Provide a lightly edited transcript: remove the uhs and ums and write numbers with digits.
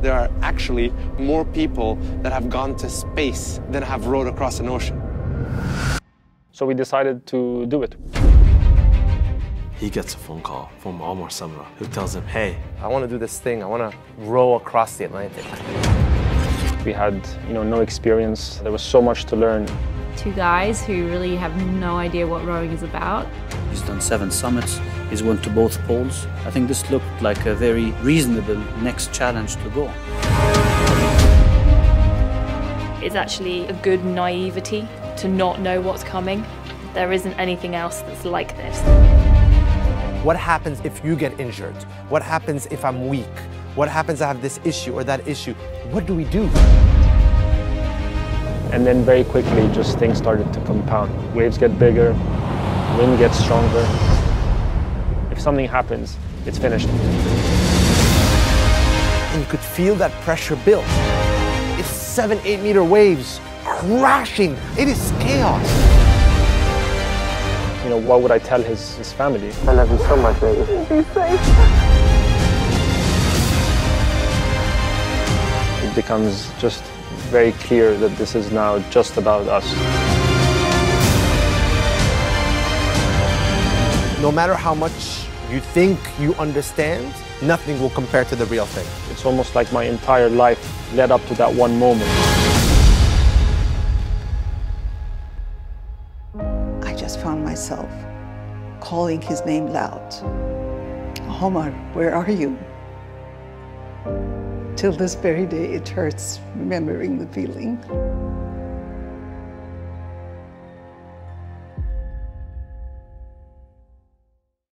there are actually more people that have gone to space than have rowed across an ocean. So we decided to do it. He gets a phone call from Omar Samra, who tells him, hey, I want to do this thing. I want to row across the Atlantic. We had, no experience. There was so much to learn. Two guys who really have no idea what rowing is about. He's done 7 summits. He's went to both poles. I think this looked like a very reasonable next challenge to go. It's actually a good naivety to not know what's coming. There isn't anything else that's like this. What happens if you get injured? What happens if I'm weak? What happens if I have this issue or that issue? What do we do? And then very quickly, just things started to compound. Waves get bigger, wind gets stronger. If something happens, it's finished. And you could feel that pressure build. It's 7-8 meter waves crashing. It is chaos. What would I tell his family? I love you so much, baby. Be safe. It becomes just very clear that this is now just about us. No matter how much you think you understand, nothing will compare to the real thing. It's almost like my entire life led up to that one moment. I just found myself calling his name loud. Omar, where are you? Till this very day, it hurts remembering the feeling.